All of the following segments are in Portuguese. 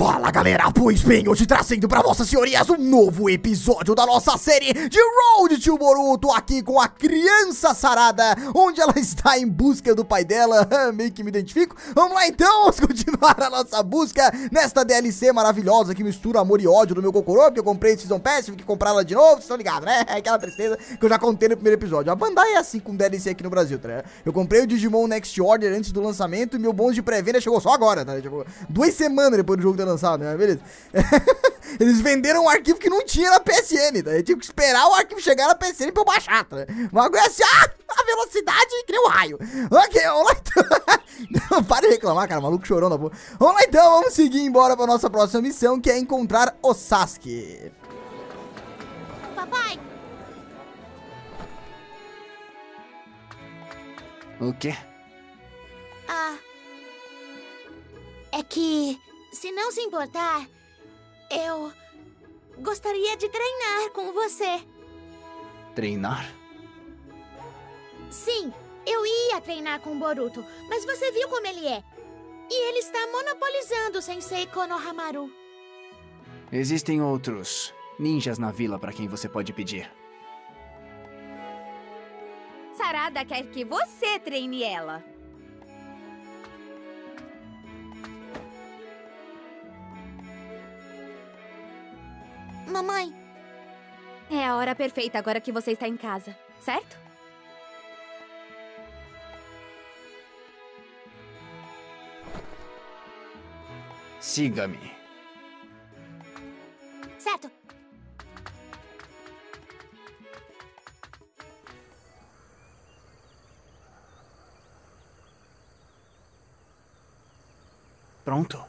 Fala galera, pois bem, hoje trazendo pra vossas senhorias um novo episódio da nossa série de Road to Boruto, aqui com a criança Sarada, onde ela está em busca do pai dela, meio que me identifico. Vamos lá então, vamos continuar a nossa busca nesta DLC maravilhosa que mistura amor e ódio do meu Kokoro, porque eu comprei esse Season Pass, tive que comprar ela de novo, vocês estão ligados, né? Aquela tristeza que eu já contei no primeiro episódio. A Bandai é assim com DLC aqui no Brasil, tá, né? Eu comprei o Digimon Next Order antes do lançamento e meu bônus de pré-venda chegou só agora, tá? Chegou 2 semanas depois do jogo ter lançado, né? Beleza. Eles venderam um arquivo que não tinha na PSN, tá? Eu tive que esperar o arquivo chegar na PSN pra eu baixar, tá? Mas agora é assim, a velocidade que nem um raio. Ok, vamos lá então. Não, para de reclamar, cara, maluco chorou na boca. Vamos lá então, vamos seguir embora pra nossa próxima missão, que é encontrar o Sasuke. Papai! O quê? Ah... É que... Se não se importar, eu gostaria de treinar com você. Treinar? Sim, eu ia treinar com o Boruto, mas você viu como ele é. E ele está monopolizando o sensei Konohamaru. Existem outros ninjas na vila para quem você pode pedir. Sarada quer que você treine ela. Mamãe. É a hora perfeita agora que você está em casa, certo? Siga-me. Certo. Pronto.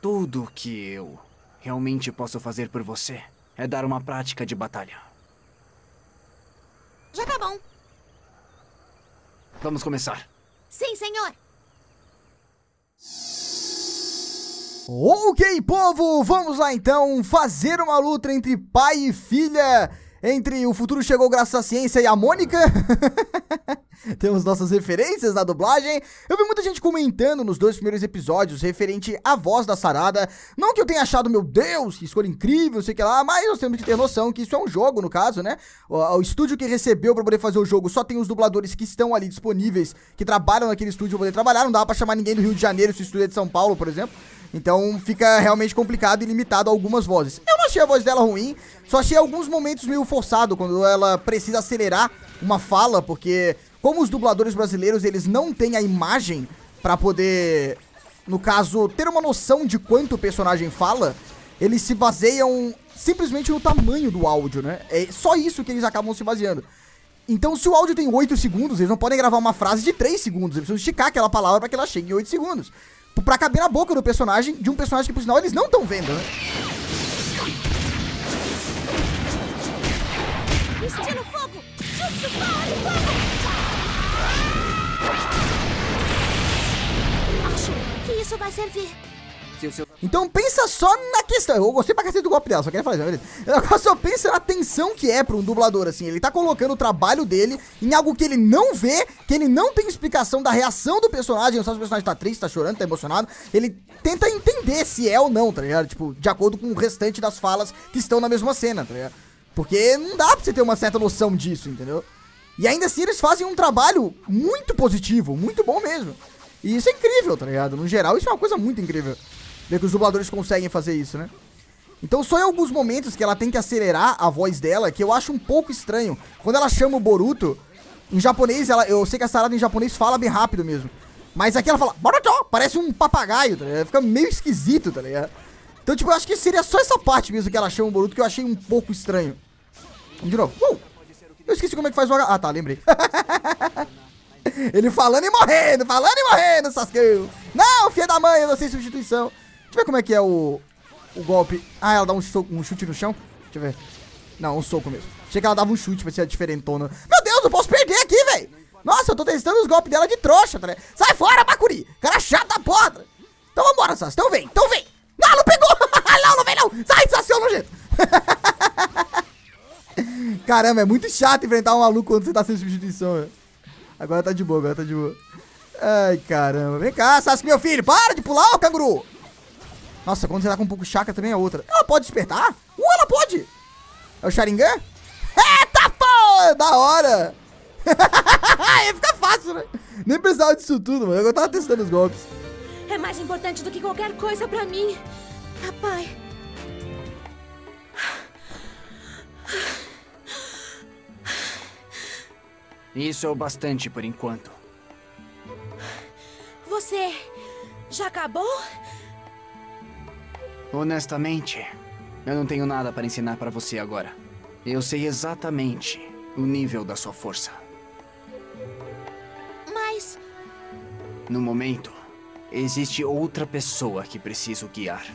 Tudo o que eu realmente posso fazer por você é dar uma prática de batalha. Já tá bom. Vamos começar. Sim, senhor. Ok, povo, vamos lá então fazer uma luta entre pai e filha. Entre O Futuro Chegou Graças à Ciência e a Mônica. Temos nossas referências na dublagem. Eu vi muita gente comentando nos 2 primeiros episódios referente à voz da Sarada. Não que eu tenha achado, meu Deus, que escolha incrível, sei que lá, mas nós temos que ter noção que isso é um jogo, no caso, né? O estúdio que recebeu pra poder fazer o jogo só tem os dubladores que estão ali disponíveis, que trabalham naquele estúdio pra poder trabalhar. Não dá pra chamar ninguém do Rio de Janeiro se o estúdio é de São Paulo, por exemplo. Então fica realmente complicado e limitado a algumas vozes. Eu não achei a voz dela ruim, só achei alguns momentos meio forçado, quando ela precisa acelerar uma fala, porque... Como os dubladores brasileiros, eles não têm a imagem pra poder, no caso, ter uma noção de quanto o personagem fala, eles se baseiam simplesmente no tamanho do áudio, né? É só isso que eles acabam se baseando. Então, se o áudio tem 8 segundos, eles não podem gravar uma frase de 3 segundos. Eles precisam esticar aquela palavra pra que ela chegue em 8 segundos. Pra caber na boca do personagem, de um personagem que, por sinal, eles não estão vendo, né? Estilo fogo! Jutsu, fogo! Isso vai servir. Então pensa só na questão. Eu gostei pra cacete do golpe dela, só queria falar isso. Agora só pensa na tensão que é pra um dublador, assim. Ele tá colocando o trabalho dele em algo que ele não vê, que ele não tem explicação da reação do personagem. Não sabe se o personagem tá triste, tá chorando, tá emocionado. Ele tenta entender se é ou não, tá ligado? Tipo, de acordo com o restante das falas que estão na mesma cena, tá ligado? Porque não dá pra você ter uma certa noção disso, entendeu? E ainda assim eles fazem um trabalho muito positivo, muito bom mesmo. E isso é incrível, tá ligado? No geral, isso é uma coisa muito incrível. Ver que os dubladores conseguem fazer isso, né? Então, só em alguns momentos que ela tem que acelerar a voz dela, que eu acho um pouco estranho. Quando ela chama o Boruto, em japonês, eu sei que a Sarada em japonês fala bem rápido mesmo. Mas aqui ela fala, Boruto, parece um papagaio, tá ligado? Fica meio esquisito, tá ligado? Então, tipo, eu acho que seria só essa parte mesmo que ela chama o Boruto, que eu achei um pouco estranho. Vamos de novo. Eu esqueci como é que faz o... Ah, tá, lembrei. Ele falando e morrendo, Sasuke. Não, filha da mãe, eu não sei substituição. Deixa eu ver como é que é o golpe. Ah, ela dá um chute no chão. Deixa eu ver. Não, um soco mesmo. Achei que ela dava um chute, vai ser diferentona. Meu Deus, eu posso perder aqui, velho. Nossa, eu tô testando os golpes dela de trouxa, tá, né? Sai fora, Bakuri. Cara chato da porra. Então vambora, Sasuke. Então vem. Não, não pegou. Não vem não. Sai, Sasuke, nojento. Caramba, é muito chato enfrentar um maluco quando você tá sem substituição, velho. Agora tá de boa, Ai, caramba. Vem cá, Sasuke, meu filho. Para de pular, ô canguru. Nossa, quando você tá com um pouco de chakra também é outra. Ela pode despertar? Ela pode! É o Sharingan? Eita, pô! Da hora! Ia ficar fácil, né? Nem precisava disso tudo, mano. Eu tava testando os golpes. É mais importante do que qualquer coisa pra mim. Papai. Isso é o bastante por enquanto. Você já acabou? Honestamente, eu não tenho nada para ensinar para você agora. Eu sei exatamente o nível da sua força. Mas... no momento, existe outra pessoa que preciso guiar.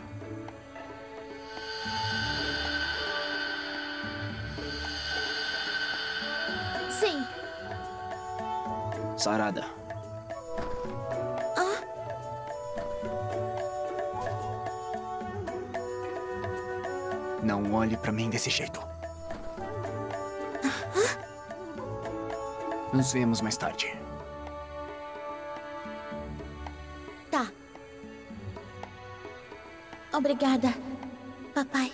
Sim. Sarada. Não olhe pra mim desse jeito. Nos vemos mais tarde. Tá. Obrigada, papai.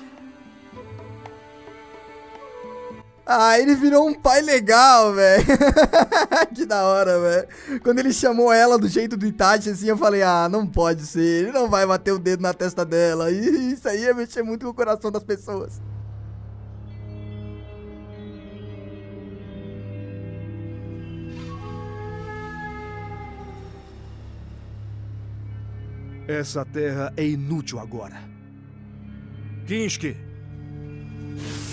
Ah, ele virou um pai legal, velho. Que da hora, velho. Quando ele chamou ela do jeito do Itachi, assim, eu falei, ah, não pode ser. Ele não vai bater o dedo na testa dela. E isso aí ia mexer muito com o coração das pessoas. Essa terra é inútil agora. Kinsuke.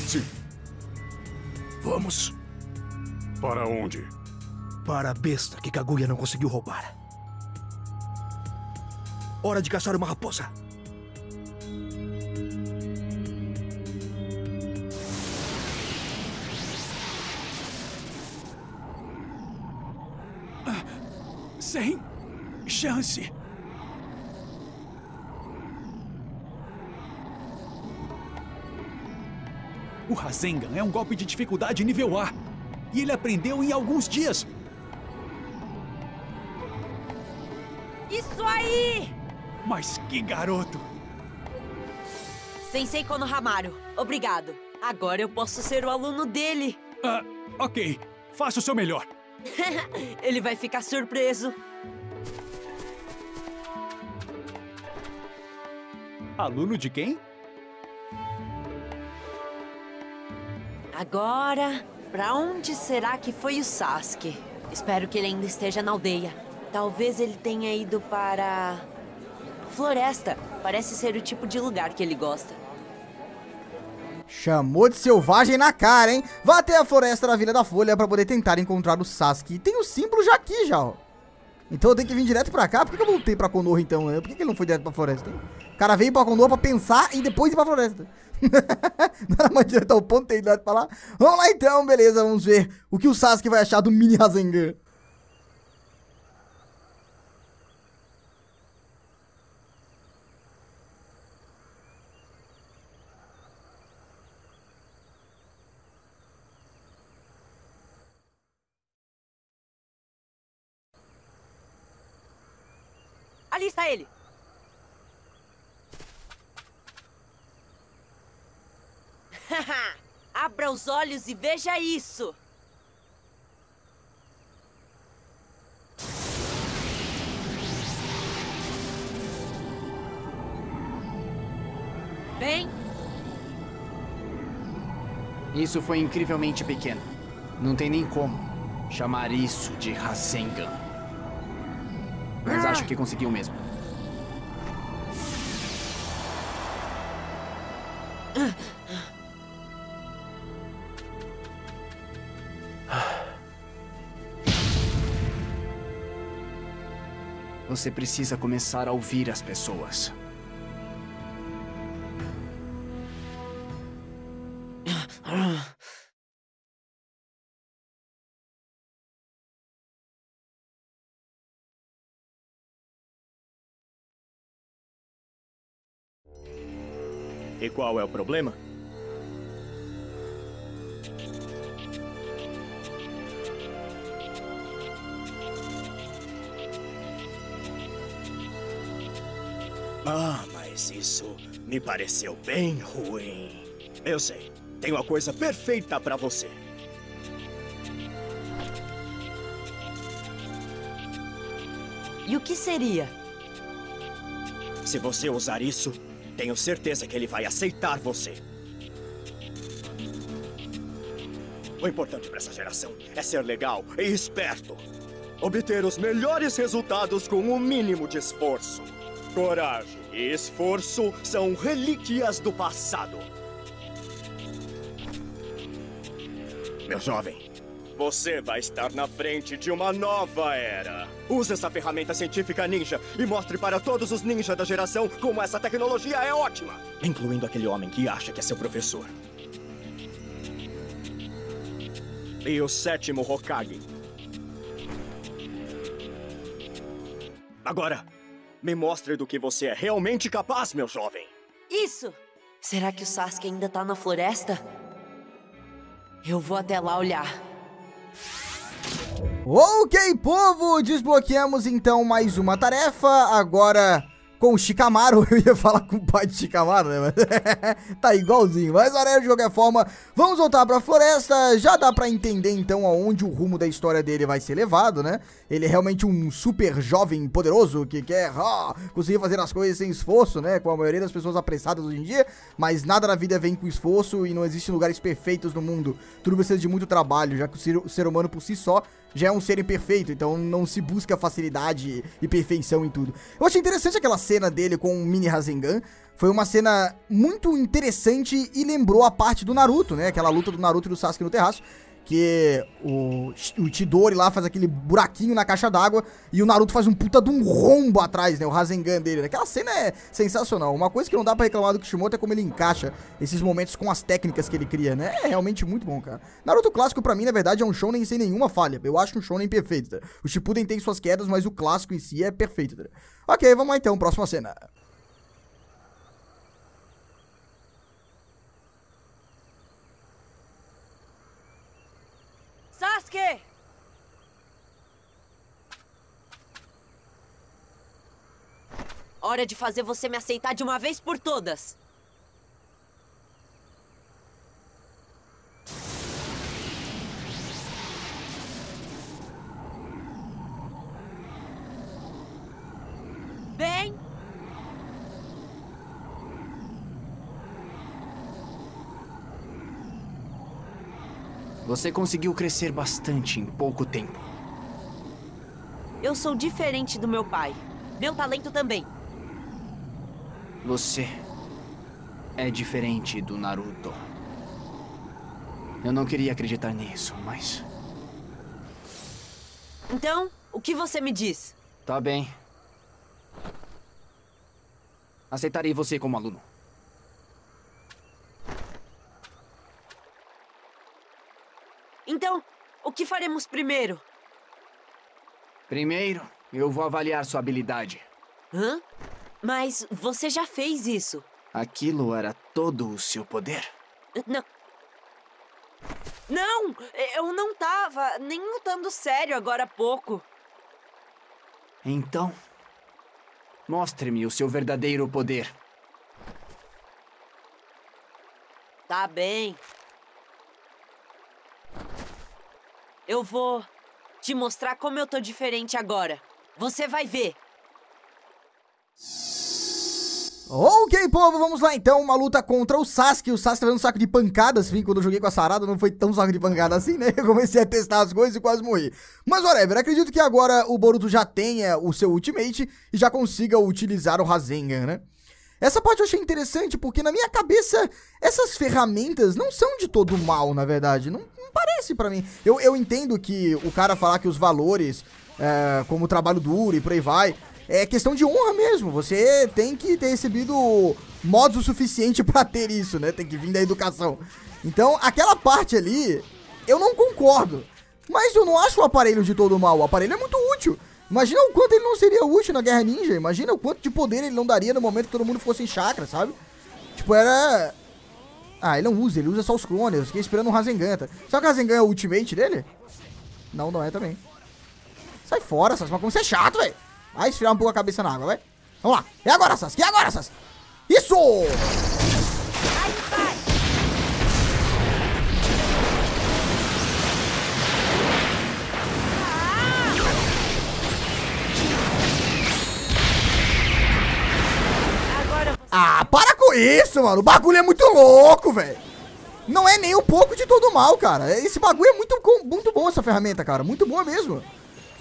Sim. Vamos. Para onde? Para a besta que Kaguya não conseguiu roubar. Hora de caçar uma raposa. Sem chance. O Rasengan é um golpe de dificuldade nível A. E ele aprendeu em alguns dias. Isso aí! Mas que garoto! Sensei Konohamaru, obrigado. Agora eu posso ser o aluno dele. Ah, ok. Faça o seu melhor. Ele vai ficar surpreso. Aluno de quem? Agora, pra onde será que foi o Sasuke? Espero que ele ainda esteja na aldeia. Talvez ele tenha ido para... floresta. Parece ser o tipo de lugar que ele gosta. Chamou de selvagem na cara, hein? Vá até a floresta da Vila da Folha pra poder tentar encontrar o Sasuke. Tem o símbolo já aqui, já, ó. Então eu tenho que vir direto pra cá. Por que eu voltei pra Konoha, então? Por que ele não foi direto pra floresta? O cara veio pra Konoha pra pensar e depois ir pra floresta. Não era mais direto ao ponto, tem nada pra falar. Vamos lá então, beleza, vamos ver o que o Sasuke vai achar do mini Rasengan. Ali está ele. Abra os olhos e veja isso! Bem? Isso foi incrivelmente pequeno. Não tem nem como chamar isso de Rasengan. Mas acho que conseguiu mesmo. Você precisa começar a ouvir as pessoas. E qual é o problema? Ah, mas Mas isso me pareceu bem ruim. Eu sei, tenho a coisa perfeita pra você. E o que seria? Se você usar isso, tenho certeza que ele vai aceitar você. O importante para essa geração é ser legal e esperto. Obter os melhores resultados com o mínimo de esforço. Coragem e esforço são relíquias do passado. Meu jovem, você vai estar na frente de uma nova era. Use essa ferramenta científica ninja e mostre para todos os ninjas da geração como essa tecnologia é ótima. Incluindo aquele homem que acha que é seu professor. E o 7º Hokage. Agora, me mostre do que você é realmente capaz, meu jovem. Isso! Será que o Sasuke ainda tá na floresta? Eu vou até lá olhar. Ok, povo! Desbloqueamos então mais uma tarefa. Agora... com o Shikamaru, eu ia falar com o pai de Shikamaru, né? Tá igualzinho, mas olha, de qualquer forma, vamos voltar pra floresta. Já dá pra entender, então, aonde o rumo da história dele vai ser levado, né? Ele é realmente um super jovem poderoso que quer conseguir fazer as coisas sem esforço, né? Com a maioria das pessoas apressadas hoje em dia, mas nada na vida vem com esforço e não existem lugares perfeitos no mundo. Tudo precisa de muito trabalho, já que o ser humano por si só já é um ser imperfeito, então não se busca facilidade e perfeição em tudo. Eu achei interessante aquela cena dele com o mini Rasengan. Foi uma cena muito interessante e lembrou a parte do Naruto, né? Aquela luta do Naruto e do Sasuke no terraço, que o Chidori lá faz aquele buraquinho na caixa d'água e o Naruto faz um puta de um rombo atrás, né? O Rasengan dele, né? Aquela cena é sensacional. Uma coisa que não dá pra reclamar do Kishimoto é como ele encaixa esses momentos com as técnicas que ele cria, né? É realmente muito bom, cara. Naruto clássico pra mim, na verdade, é um shonen sem nenhuma falha. Eu acho um shonen perfeito, tá? O Shippuden tem suas quedas, mas o clássico em si é perfeito, tá? Ok, vamos lá então, próxima cena. Sasuke! Hora de fazer você me aceitar de uma vez por todas! Bem... você conseguiu crescer bastante em pouco tempo. Eu sou diferente do meu pai. Meu talento também. Você é diferente do Naruto. Eu não queria acreditar nisso, mas... então, o que você me diz? Tá bem. Aceitarei você como aluno. Então, o que faremos primeiro? Primeiro, eu vou avaliar sua habilidade. Hã? Mas você já fez isso. Aquilo era todo o seu poder? Não. Não! Eu não tava nem lutando sério agora há pouco. Então, mostre-me o seu verdadeiro poder. Tá bem. Eu vou te mostrar como eu tô diferente agora. Você vai ver. Ok, povo, vamos lá então. Uma luta contra o Sasuke. O Sasuke tá dando um saco de pancadas. Enfim, quando eu joguei com a Sarada não foi tão saco de pancada assim, né? Eu comecei a testar as coisas e quase morri. Mas whatever, acredito que agora o Boruto já tenha o seu ultimate e já consiga utilizar o Rasengan, né? Essa parte eu achei interessante porque, na minha cabeça, essas ferramentas não são de todo mal, na verdade. Não parece pra mim. Eu entendo que o cara falar que os valores, como o trabalho duro e por aí vai, é questão de honra mesmo. Você tem que ter recebido modos o suficiente pra ter isso, né? Tem que vir da educação. Então, aquela parte ali, eu não concordo. Mas eu não acho o aparelho de todo mal. O aparelho é muito útil. Imagina o quanto ele não seria útil na Guerra Ninja. Imagina o quanto de poder ele não daria no momento que todo mundo fosse em chakra, sabe? Tipo, era... ah, ele não usa, ele usa só os clones. Eu fiquei esperando um Rasengan, tá? Será que o Rasengan é o ultimate dele? Não, não é também. Sai fora, Sasuke, mas como você é chato, velho. Vai esfriar um pouco a cabeça na água, vai. Vamos lá. É agora, Sasuke, é agora, Sasuke. Isso! Aí vai. Ah, para com isso, mano. O bagulho é muito louco, velho. Não é nem um pouco de todo mal, cara. Esse bagulho é muito bom, essa ferramenta, cara. Muito boa mesmo.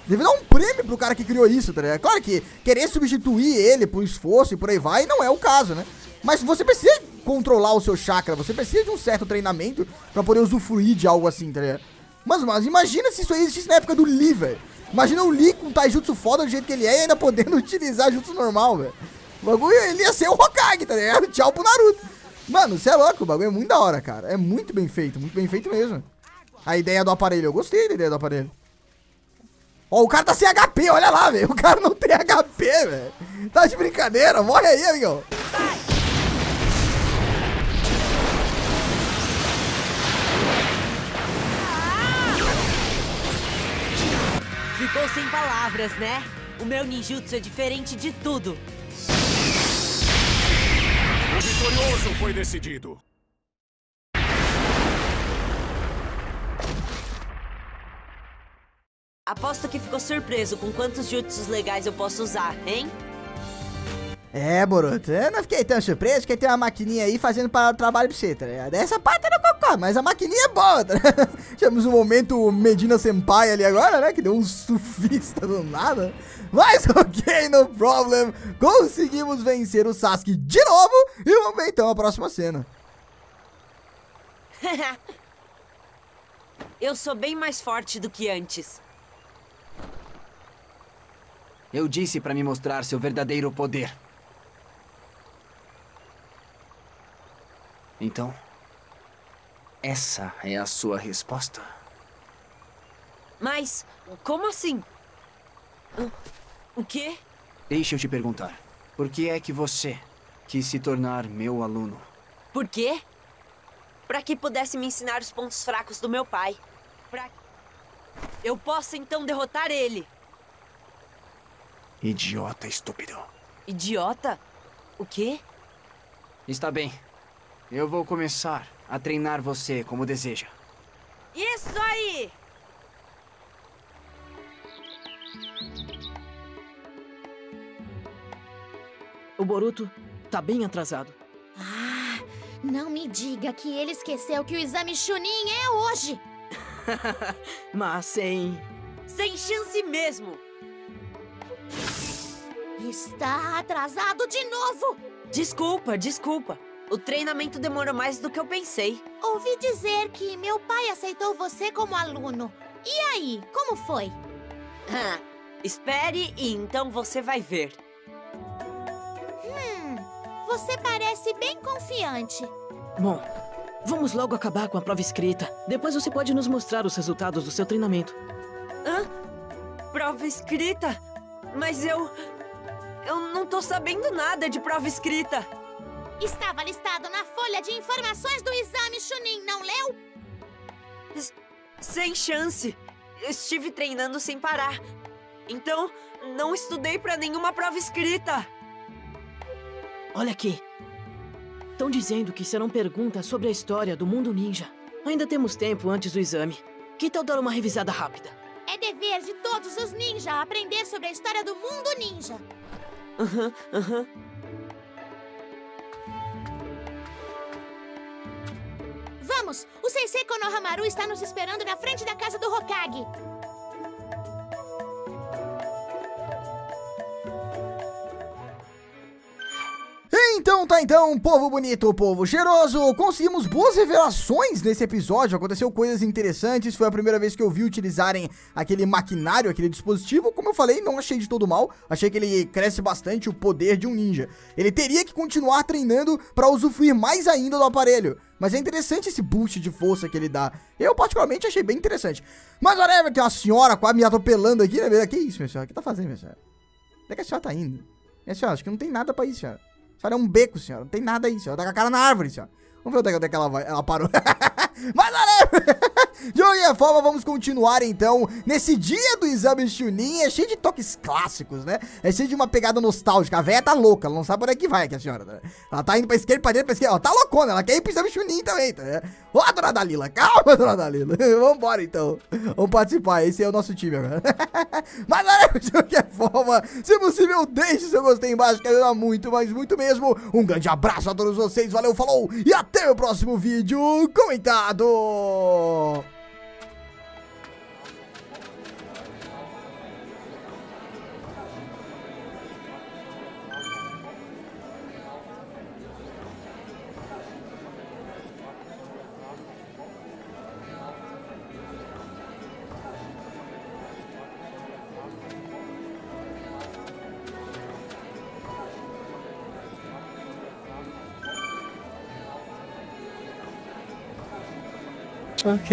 Deve dar um prêmio pro cara que criou isso, tá ligado? Claro que querer substituir ele por esforço e por aí vai não é o caso, né? Mas você precisa controlar o seu chakra. Você precisa de um certo treinamento pra poder usufruir de algo assim, tá ligado? Mas imagina se isso aí existisse na época do Lee, velho. Imagina o Lee com o Taijutsu foda do jeito que ele é e ainda podendo utilizar Jutsu normal, velho. O bagulho, ele ia ser o Hokage, tá ligado? Tchau pro Naruto. Mano, você é louco, o bagulho é muito da hora, cara. É muito bem feito mesmo. A ideia do aparelho, eu gostei da ideia do aparelho. Ó, o cara tá sem HP, olha lá, velho. O cara não tem HP, velho. Tá de brincadeira, morre aí, amigão. Ficou sem palavras, né? O meu ninjutsu é diferente de tudo. O vitorioso foi decidido. Aposto que ficou surpreso com quantos jutsus legais eu posso usar, hein? É, Boruto, eu não fiquei tão surpreso que tem uma maquininha aí fazendo para o trabalho pra você, tá ligado? Essa parte eu não concordo, mas a maquininha é boa, tá ligado? Tivemos um momento Medina Senpai ali agora, né? Que deu um surfista do nada. Mas ok, no problem. Conseguimos vencer o Sasuke de novo. E vamos ver então a próxima cena. Eu sou bem mais forte do que antes. Eu disse para me mostrar seu verdadeiro poder. Então, essa é a sua resposta? Mas, como assim? O quê? Deixa eu te perguntar. Por que é que você quis se tornar meu aluno? Por quê? Para que pudesse me ensinar os pontos fracos do meu pai. Para que eu possa então derrotar ele. Idiota, estúpido. Idiota? O quê? Está bem. Eu vou começar a treinar você como deseja. Isso aí! O Boruto tá bem atrasado. Ah, não me diga que ele esqueceu que o exame Chunin é hoje! Mas sem chance mesmo! Está atrasado de novo! Desculpa. O treinamento demorou mais do que eu pensei. Ouvi dizer que meu pai aceitou você como aluno. E aí, como foi? Espere e então você vai ver. Você parece bem confiante. Bom, vamos logo acabar com a prova escrita. Depois você pode nos mostrar os resultados do seu treinamento. Hã? Prova escrita? Mas eu não tô sabendo nada de prova escrita. Estava listado na folha de informações do exame Chunin, não leu? Sem chance. Estive treinando sem parar. Então, não estudei pra nenhuma prova escrita. Olha aqui. Estão dizendo que serão perguntas sobre a história do mundo ninja. Ainda temos tempo antes do exame. Que tal dar uma revisada rápida? É dever de todos os ninjas aprender sobre a história do mundo ninja. Aham. Vamos! O sensei Konohamaru está nos esperando na frente da casa do Hokage. Então tá, povo bonito, povo cheiroso. Conseguimos boas revelações nesse episódio. Aconteceu coisas interessantes. Foi a primeira vez que eu vi utilizarem aquele maquinário, aquele dispositivo. Como eu falei, não achei de todo mal. Achei que ele cresce bastante o poder de um ninja. Ele teria que continuar treinando pra usufruir mais ainda do aparelho. Mas é interessante esse boost de força que ele dá. Eu, particularmente, achei bem interessante. Mas, olha, tem uma senhora quase me atropelando aqui, né? Que isso, minha senhora? O que tá fazendo, minha senhora? Onde é que a senhora tá indo? Minha senhora, acho que não tem nada pra isso, senhora. A senhora é um beco, senhora. Não tem nada aí, senhora. Tá com a cara na árvore, senhora. Vamos ver onde é que ela vai. Ela parou. Mas, olha, De qualquer forma, vamos continuar então nesse dia do exame Chunin. É cheio de toques clássicos, né? É cheio de uma pegada nostálgica. A véia tá louca, ela não sabe por onde é que vai aqui a senhora, né? Ela tá indo pra esquerda, pra direita, pra esquerda. Ela tá loucona, ela quer ir pro exame Chunin também, tá, né? Ó, dona Dalila, calma, dona Dalila. Vambora então, vamos participar. Esse é o nosso time agora. Mas de qualquer forma, se possível, deixe seu gostei embaixo, que ajuda muito, mas muito mesmo. Um grande abraço a todos vocês, valeu, falou e até o próximo vídeo comentado. Okay.